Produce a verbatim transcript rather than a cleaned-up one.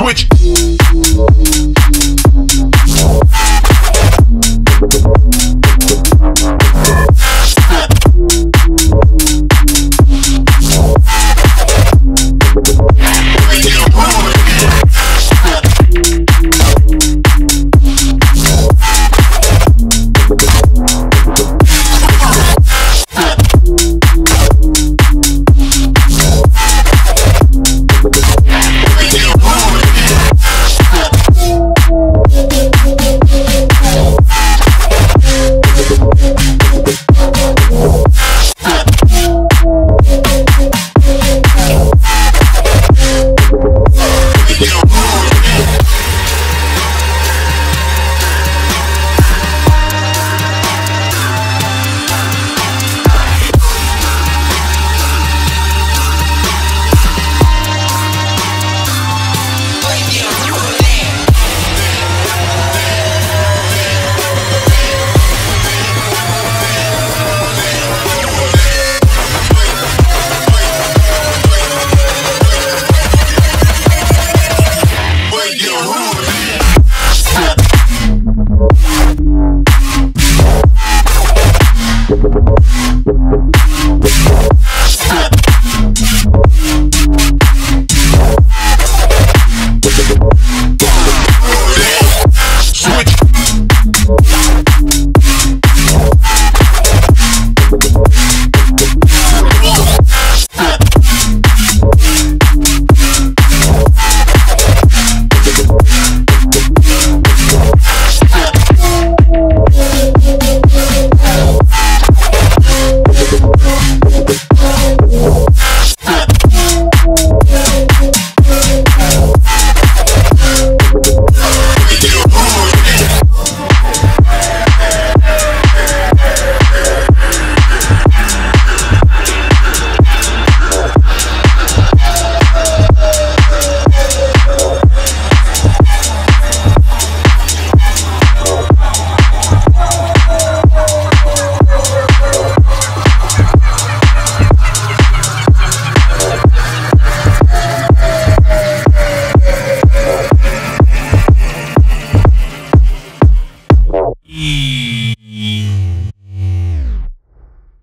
switch.